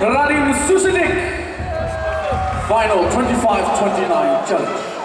Radim Susnik, final 25-29 challenge.